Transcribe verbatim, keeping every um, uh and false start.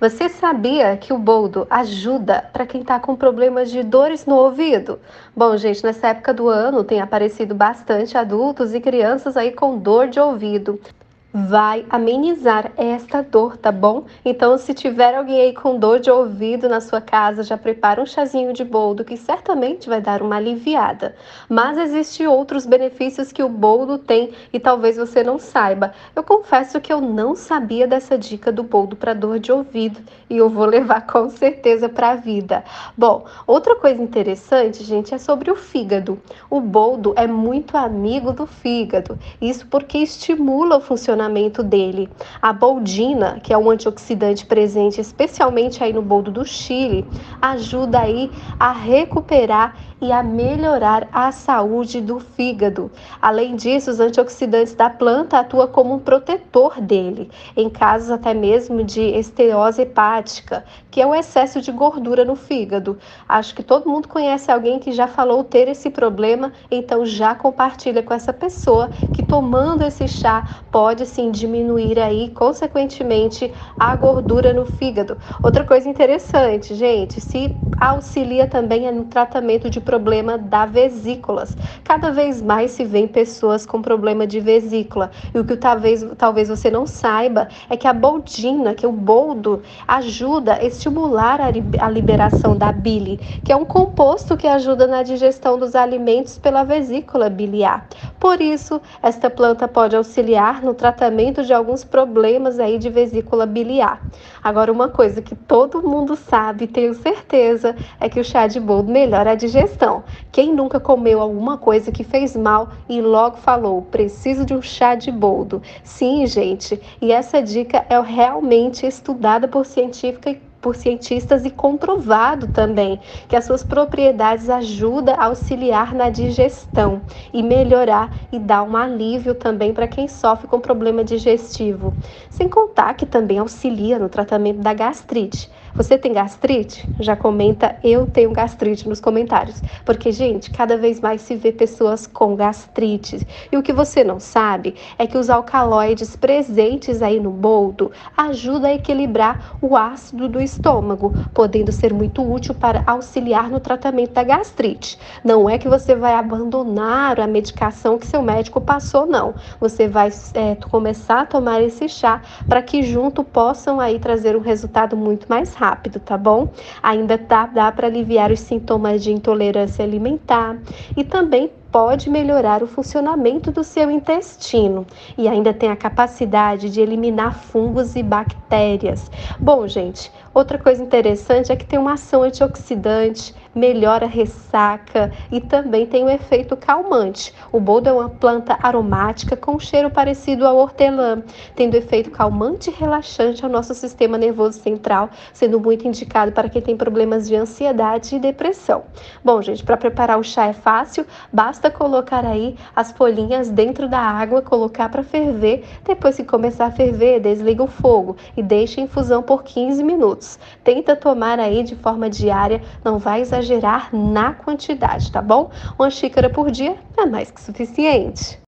Você sabia que o boldo ajuda para quem está com problemas de dores no ouvido? Bom, gente, nessa época do ano tem aparecido bastante adultos e crianças aí com dor de ouvido. Vai amenizar esta dor, tá bom? Então, se tiver alguém aí com dor de ouvido na sua casa, já prepara um chazinho de boldo que certamente vai dar uma aliviada. Mas existem outros benefícios que o boldo tem e talvez você não saiba. Eu confesso que eu não sabia dessa dica do boldo para dor de ouvido e eu vou levar com certeza para a vida. Bom, outra coisa interessante, gente, é sobre o fígado. O boldo é muito amigo do fígado. Isso porque estimula o funcionamento dele. A boldina, que é um antioxidante presente especialmente aí no boldo do Chile, ajuda aí a recuperar e a melhorar a saúde do fígado. Além disso, os antioxidantes da planta atuam como um protetor dele, em casos até mesmo de esteose hepática, que é o excesso de gordura no fígado. Acho que todo mundo conhece alguém que já falou ter esse problema, então já compartilha com essa pessoa que tomando esse chá pode sim diminuir aí, consequentemente, a gordura no fígado. Outra coisa interessante, gente, se auxilia também é no tratamento de problema da vesículas. Cada vez mais se vê pessoas com problema de vesícula. E o que talvez, talvez você não saiba é que a boldina, que é o boldo, ajuda a estimular a liberação da bile, que é um composto que ajuda na digestão dos alimentos pela vesícula biliar. Por isso, esta planta pode auxiliar no tratamento de alguns problemas aí de vesícula biliar. Agora, uma coisa que todo mundo sabe, tenho certeza, é que o chá de boldo melhora a digestão. Quem nunca comeu alguma coisa que fez mal e logo falou, preciso de um chá de boldo? Sim, gente, e essa dica é realmente estudada por científica e por cientistas e comprovado também que as suas propriedades ajudam a auxiliar na digestão e melhorar e dar um alívio também para quem sofre com problema digestivo. Sem contar que também auxilia no tratamento da gastrite. Você tem gastrite? Já comenta eu tenho gastrite nos comentários, porque, gente, cada vez mais se vê pessoas com gastrite. E o que você não sabe é que os alcaloides presentes aí no boldo ajudam a equilibrar o ácido do estômago, podendo ser muito útil para auxiliar no tratamento da gastrite. Não é que você vai abandonar a medicação que seu médico passou, não. Você vai é, começar a tomar esse chá para que junto possam aí trazer um resultado muito mais rápido, tá bom? Ainda tá, dá para aliviar os sintomas de intolerância alimentar e também pode melhorar o funcionamento do seu intestino e ainda tem a capacidade de eliminar fungos e bactérias. Bom, gente, outra coisa interessante é que tem uma ação antioxidante, melhora a ressaca e também tem um efeito calmante. O boldo é uma planta aromática com um cheiro parecido ao hortelã, tendo efeito calmante e relaxante ao nosso sistema nervoso central, sendo muito indicado para quem tem problemas de ansiedade e depressão. Bom, gente, para preparar o chá é fácil, basta colocar aí as folhinhas dentro da água, colocar para ferver, depois que começar a ferver, desliga o fogo e deixa a infusão por quinze minutos. Tenta tomar aí de forma diária, não vai exagerar na quantidade, tá bom? Uma xícara por dia é mais que suficiente.